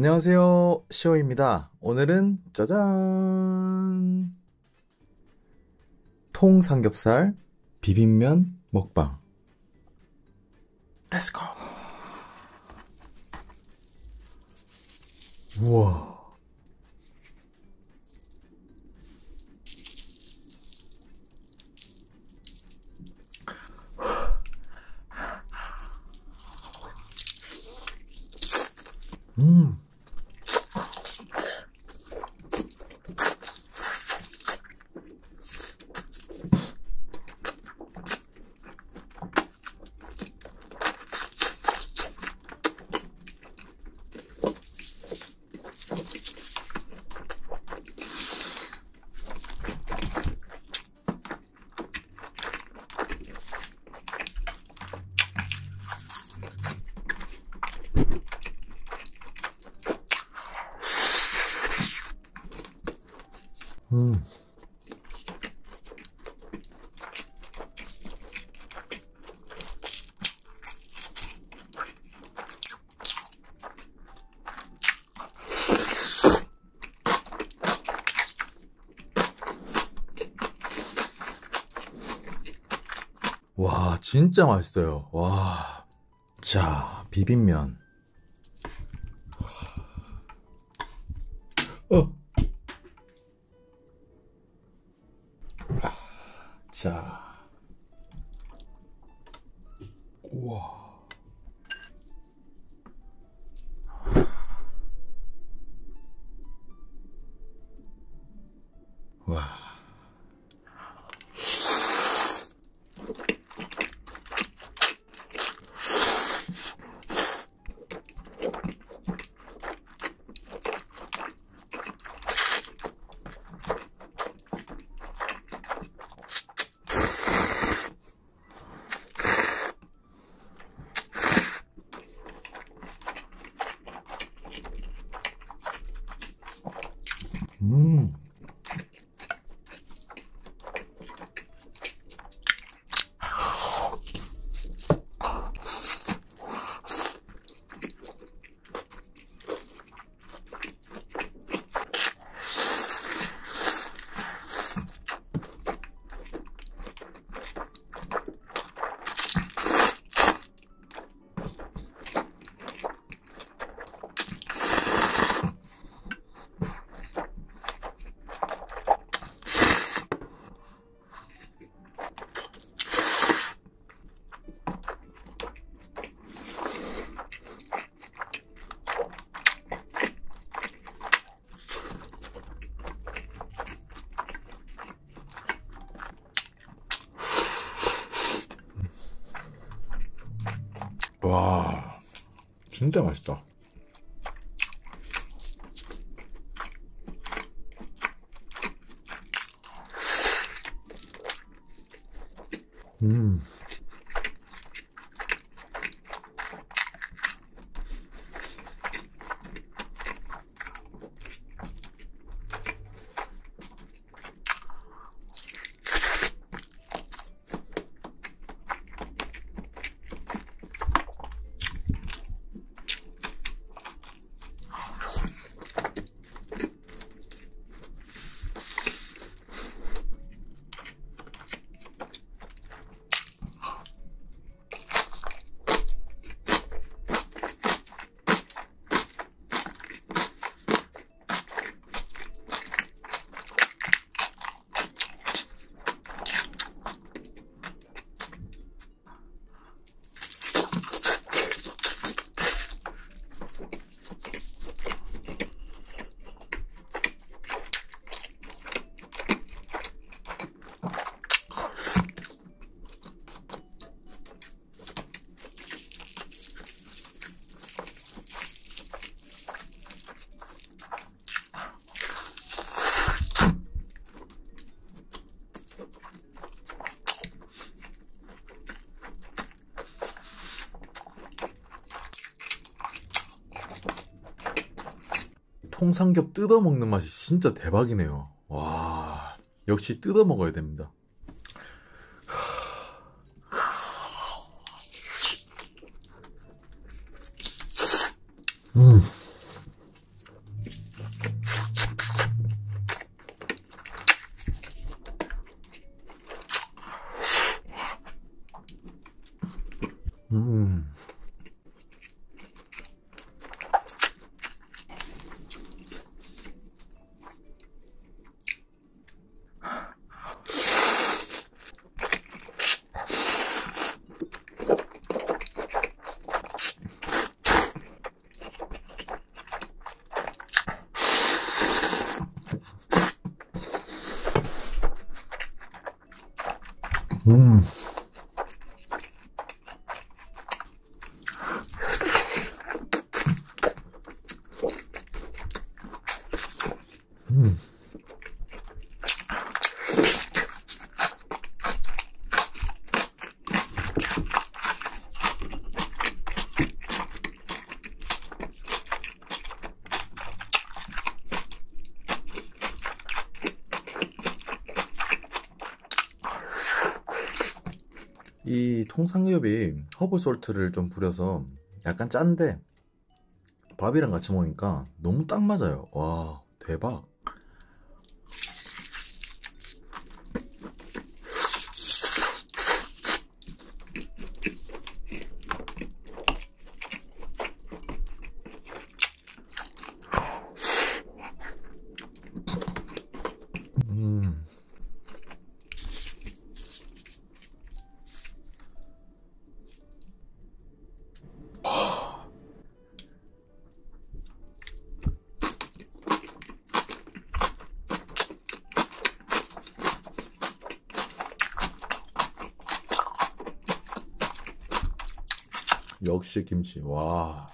안녕하세요, 시오입니다. 오늘은 짜잔! 통삼겹살 비빔면 먹방. Let's go! 우와! 와, 진짜 맛있어요. 와. 자, 비빔면. 자. 우와. 와. 와, 진짜 맛있다. 통삼겹 뜯어먹는 맛이 진짜 대박이네요. 와, 역시 뜯어먹어야 됩니다. 이 통삼겹이 허브솔트를 좀 뿌려서 약간 짠데 밥이랑 같이 먹으니까 너무 딱 맞아요. 와, 대박. 역시 김치. 와,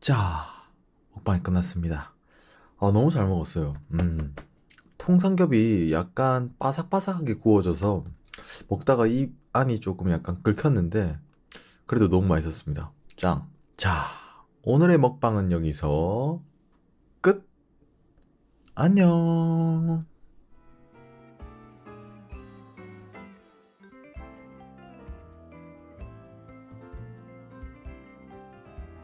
자, 먹방이 끝났습니다. 아, 너무 잘 먹었어요. 통삼겹이 약간 바삭바삭하게 구워져서 먹다가 입 안이 조금 약간 긁혔는데 그래도 너무 맛있었습니다. 짱! 자, 오늘의 먹방은 여기서 끝! 안녕!